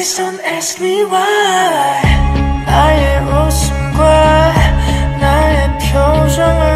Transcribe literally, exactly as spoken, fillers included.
Please don't ask me why. 나의 웃음과 나의 표정을